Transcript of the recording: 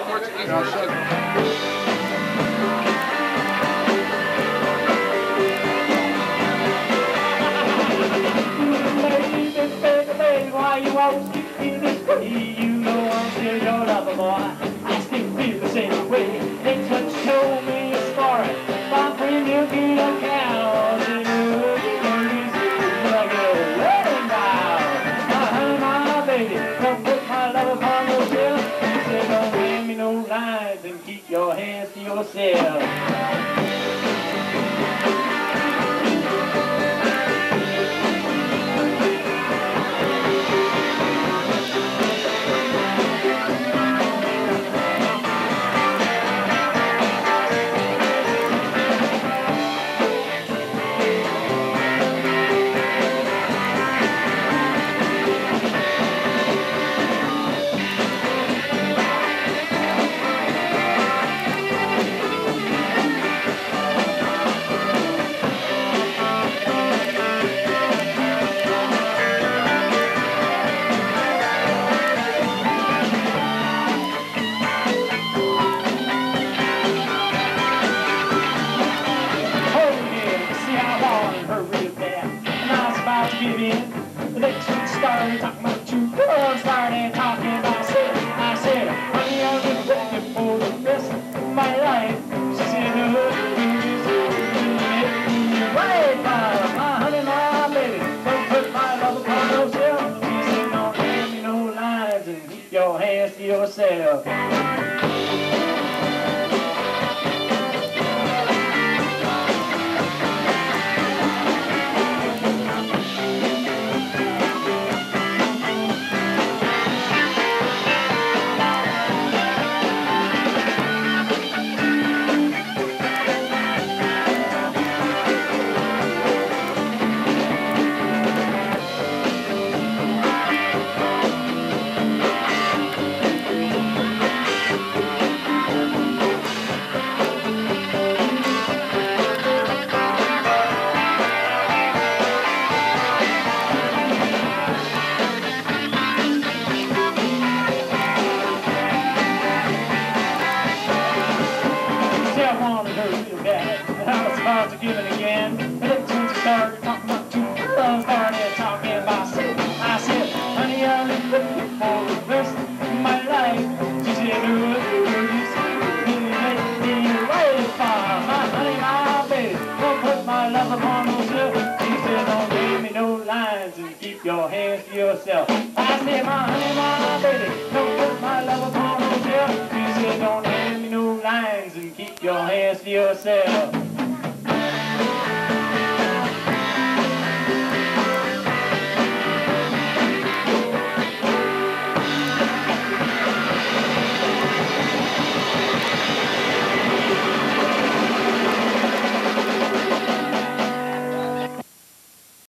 our Portuguese version. Why you always stick me this way? You know I'm still your lover, boy. I still feel the same way. They touch, show me a story. My friend, you get a cow. You know you like a wedding vow. I heard my baby, come put my love upon the shelf. She said, don't give me no lines and keep your hands to yourself. Yourself. Yourself. I said, my honey, my baby, don't put my love upon yourself. You said, don't hand me no lines and keep your hands to yourself.